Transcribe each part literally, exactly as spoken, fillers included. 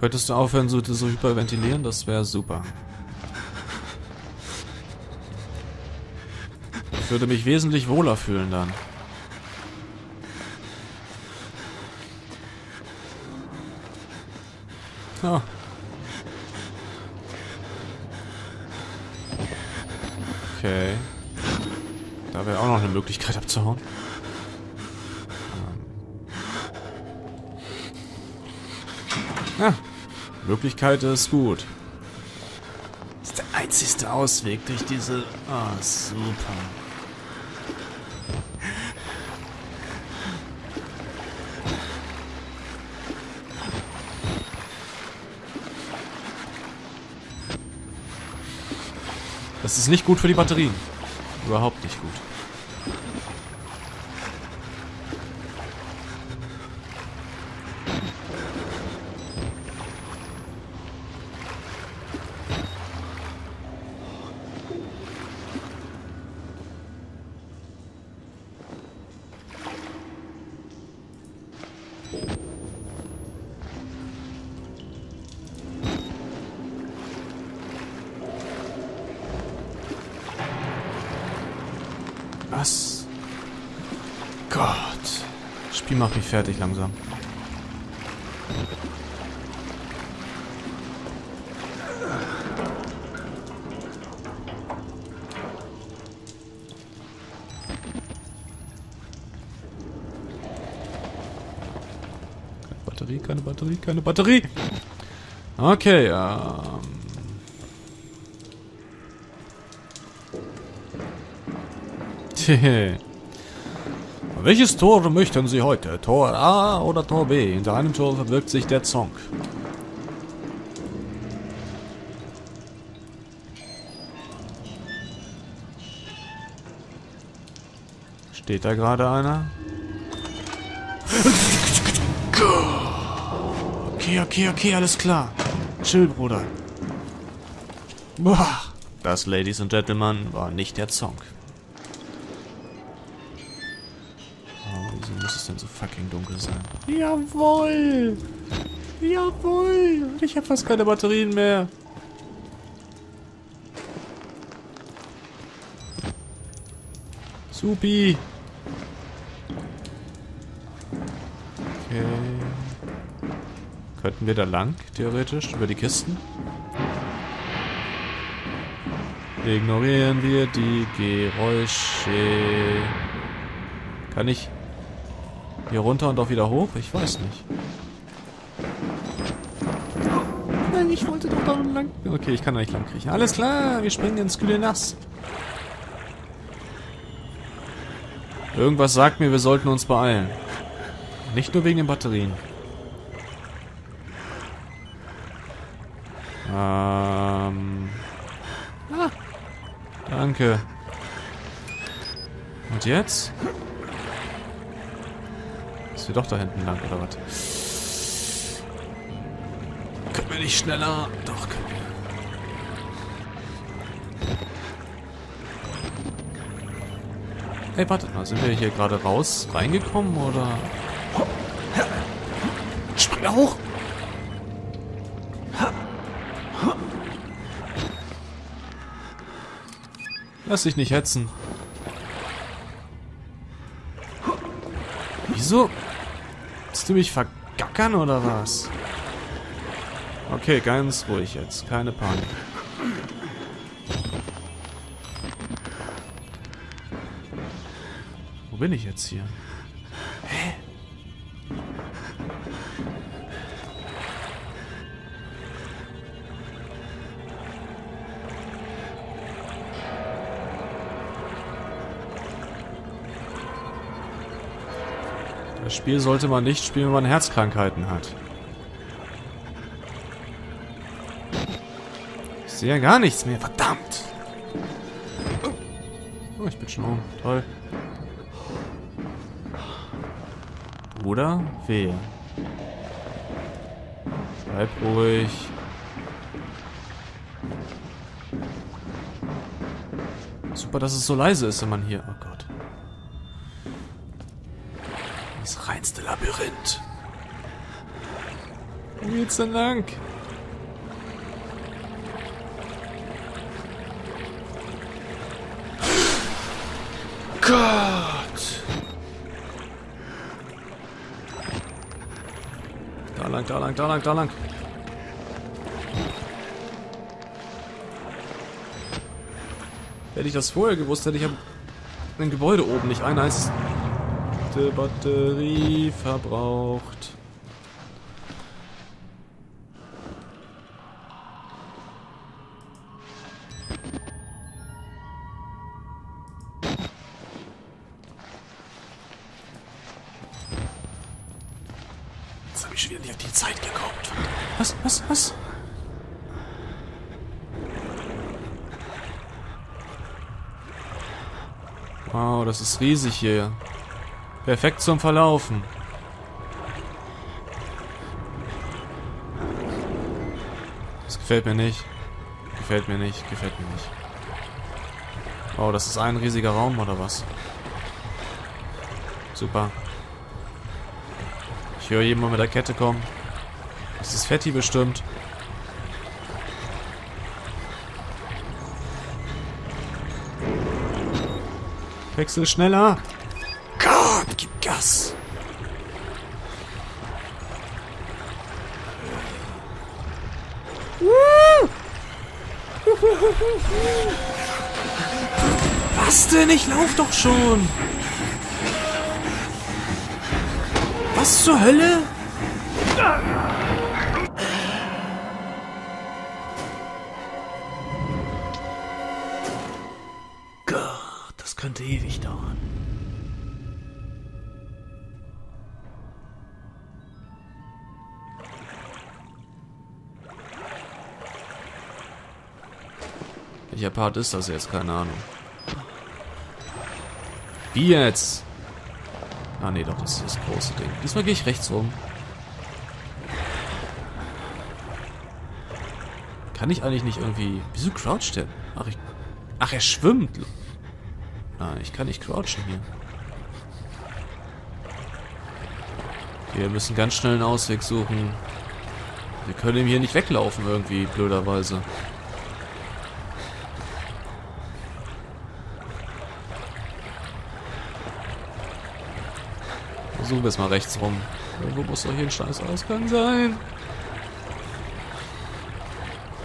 Könntest du aufhören, so zu hyperventilieren? Das wäre super. Ich würde mich wesentlich wohler fühlen dann. Oh. Okay. Da wäre auch noch eine Möglichkeit abzuhauen. Ja, Möglichkeit ist gut. Das ist der einzigste Ausweg durch diese... Ah, oh, super. Das ist nicht gut für die Batterien. Überhaupt nicht gut. Was? Gott. Das Spiel macht mich fertig langsam. Keine Batterie, keine Batterie, keine Batterie! Okay, ähm... Welches Tor möchten Sie heute? Tor A oder Tor B? Hinter einem Tor verbirgt sich der Song. Steht da gerade einer? Okay, okay, okay, alles klar. Chill, Bruder. Das, Ladies and Gentlemen, war nicht der Song. Muss es denn so fucking dunkel sein? Jawohl! Jawohl! Ich habe fast keine Batterien mehr. Supi! Okay. Könnten wir da lang, theoretisch, über die Kisten? Ignorieren wir die Geräusche. Kann ich... Hier runter und auch wieder hoch? Ich weiß nicht. Nein, ich wollte doch da unten lang... Okay, ich kann da nicht lang kriechen. Alles klar, wir springen ins kühle Nass. Irgendwas sagt mir, wir sollten uns beeilen. Nicht nur wegen den Batterien. Ähm... Ah, danke. Und jetzt? Doch da hinten lang, oder was? Können wir nicht schneller? Doch, können wir. Hey, warte mal, sind wir hier gerade raus reingekommen, oder? Spring da hoch! Lass dich nicht hetzen. Wieso? Willst du mich vergackern oder was? Okay, ganz ruhig jetzt. Keine Panik. Wo bin ich jetzt hier? Hä? Das Spiel sollte man nicht spielen, wenn man Herzkrankheiten hat. Ich sehe ja gar nichts mehr, verdammt! Oh, ich bin schon um. Toll. Oder? Wehe. Bleib ruhig. super, dass es so leise ist, wenn man hier... Oh Gott. Das reinste Labyrinth. Wo geht's denn lang? Gott! Da lang, da lang, da lang, da lang. Hätte ich das vorher gewusst, hätte ich ein Gebäude oben nicht eine einzige Batterie verbraucht. Jetzt habe ich schon wieder nicht auf die Zeit geguckt. Was, was, was? Wow, das ist riesig hier. Perfekt zum Verlaufen. Das gefällt mir nicht. Gefällt mir nicht, gefällt mir nicht. Wow, das ist ein riesiger Raum, oder was? Super. Ich höre jemanden mit der Kette kommen. Das ist Fetti bestimmt. Wechsel schneller! Gott, gib Gas! Was denn? Ich lauf doch schon! Was zur Hölle? Gott, das könnte ewig dauern. Welcher Part ist das jetzt? Keine Ahnung. Wie jetzt? Ah nee, doch, das ist das große Ding. Diesmal gehe ich rechts rum. Kann ich eigentlich nicht irgendwie... Wieso croucht der? Ach, ich... Ach, er schwimmt. Nein, ich kann nicht crouchen hier. Okay, wir müssen ganz schnell einen Ausweg suchen. Wir können ihm hier nicht weglaufen irgendwie, blöderweise. Suchen wir es mal rechts rum. Irgendwo muss doch hier ein scheiß Ausgang sein.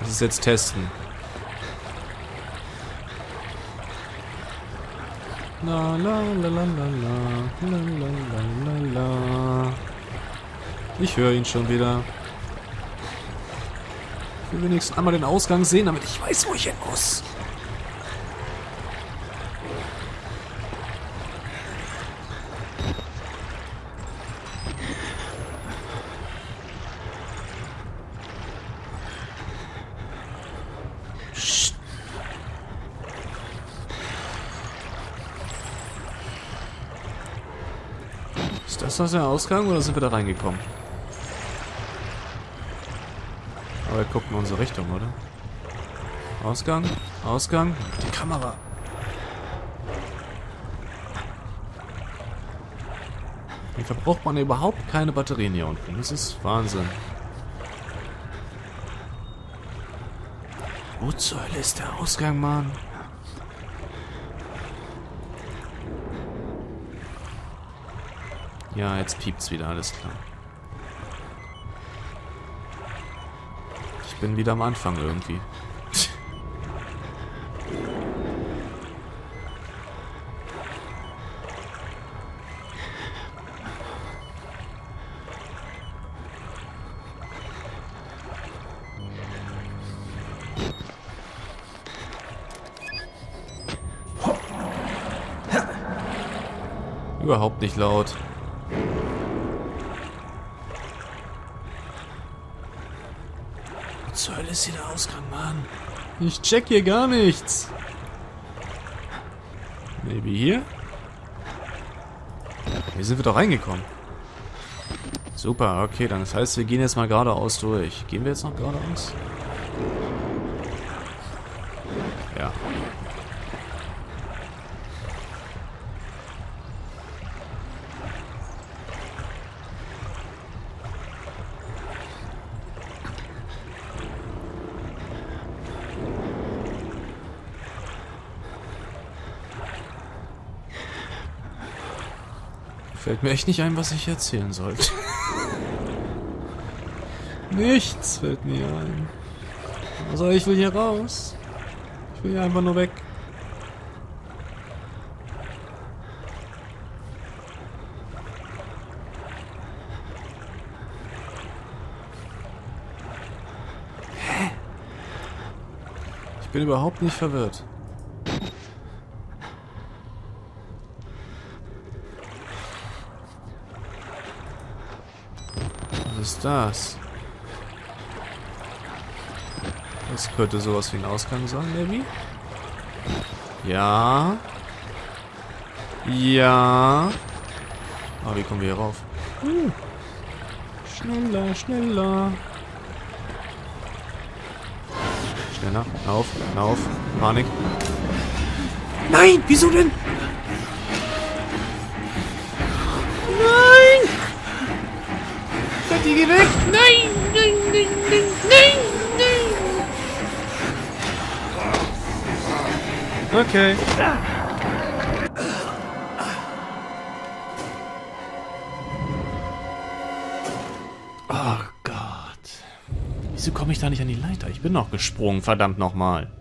Das ist jetzt testen. La la la la la la la la la. Ich höre ihn schon wieder. Ich will wenigstens einmal den Ausgang sehen, damit ich weiß, wo ich hin muss. Ist das der Ausgang oder sind wir da reingekommen? Aber wir gucken in unsere Richtung, oder? Ausgang, Ausgang, die Kamera. Wie verbraucht man überhaupt keine Batterien hier unten? Das ist Wahnsinn. Wo zur Hölle ist der Ausgang, Mann? Ja, jetzt piept's wieder, alles klar. Ich bin wieder am Anfang irgendwie. Überhaupt nicht laut. Was zur Hölle ist hier der Ausgang, Mann? Ich check hier gar nichts. Maybe hier? Hier sind wir doch reingekommen. Super, okay, dann das heißt, wir gehen jetzt mal geradeaus durch. Gehen wir jetzt noch geradeaus? Ja. Fällt mir echt nicht ein, was ich erzählen sollte. Nichts fällt mir ein. Also ich will hier raus. Ich will hier einfach nur weg. Hä? Ich bin überhaupt nicht verwirrt. Was ist das? Das könnte sowas wie ein Ausgang sein, maybe? Ja. Ja. Ah, wie kommen wir hier rauf? Uh. Schneller, schneller. Schneller. Auf, auf. Panik. Nein, wieso denn? Nein! Fetti, geh weg! Nein, nein, nein, nein, nein! Okay. Oh Gott. Wieso komme ich da nicht an die Leiter? Ich bin noch gesprungen, verdammt nochmal.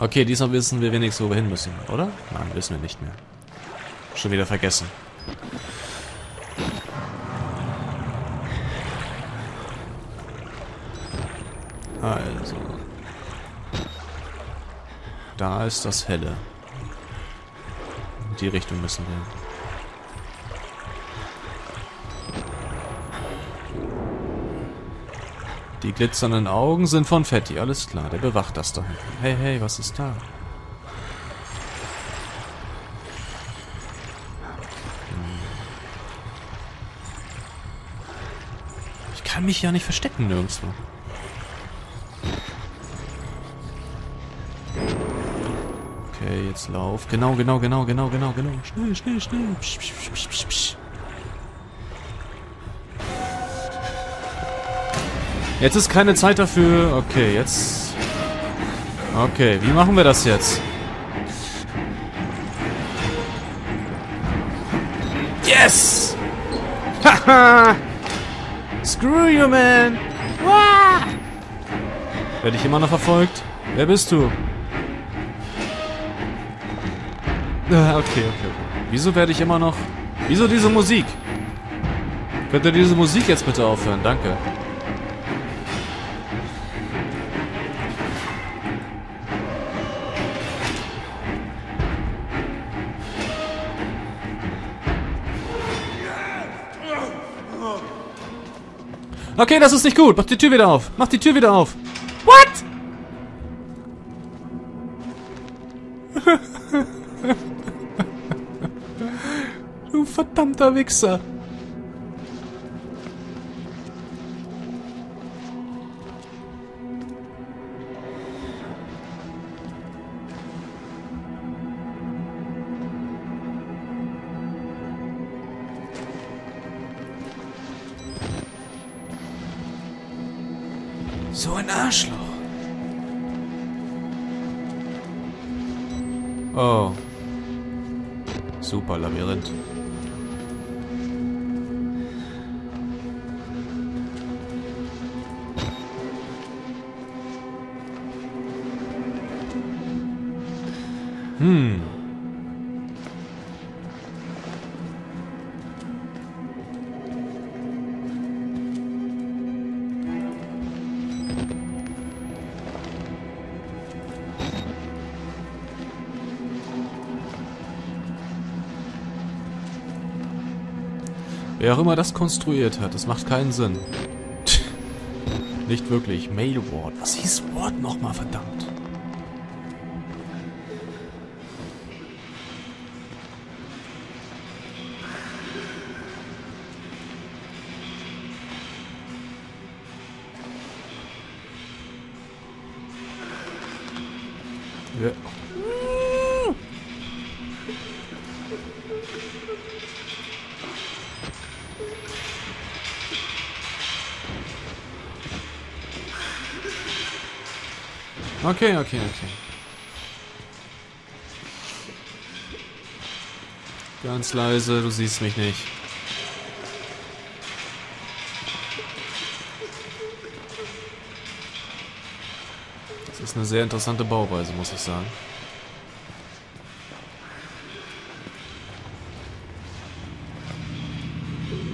Okay, diesmal wissen wir wenigstens, wo wir hin müssen, oder? Nein, wissen wir nicht mehr. Schon wieder vergessen. Also... Da ist das Helle. In die Richtung müssen wir. Die glitzernden Augen sind von Fetti, alles klar, der bewacht das da hinten. Hey, hey, was ist da? Ich kann mich ja nicht verstecken nirgendwo. Jetzt lauf. Genau, genau, genau, genau, genau, genau. Schnell, schnell, schnell. Psch, psch, psch, psch, psch. Jetzt ist keine Zeit dafür. Okay, jetzt. Okay, wie machen wir das jetzt? Yes! Haha! Screw you, man! Wah! Werde ich immer noch verfolgt? Wer bist du? Okay, okay, okay. Wieso werde ich immer noch... Wieso diese Musik? Könnt ihr diese Musik jetzt bitte aufhören? Danke. Okay, das ist nicht gut. Mach die Tür wieder auf. Mach die Tür wieder auf. What? Du verdammter Wichser. So ein Arschloch. Oh. Super Labyrinth. Hm. Wer auch immer das konstruiert hat, das macht keinen Sinn. Nicht wirklich. Male Ward. Was hieß Ward nochmal, verdammt? Ja. Okay, okay, okay. Ganz leise, du siehst mich nicht. Das ist eine sehr interessante Bauweise, muss ich sagen.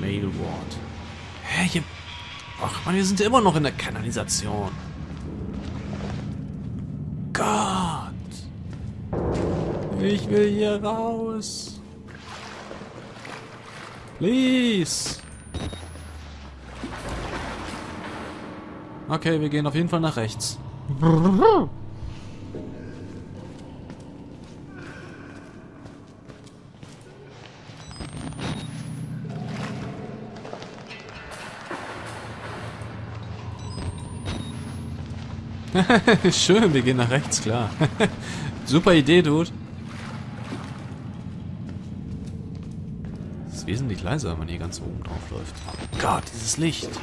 Male Ward. Hä, hier... Ach man, wir sind ja immer noch in der Kanalisation. Gott! Ich will hier raus! Please! Okay, wir gehen auf jeden Fall nach rechts. Schön, wir gehen nach rechts, klar. Super Idee, Dude. Es ist wesentlich leiser, wenn man hier ganz oben drauf läuft. Oh Gott, dieses Licht.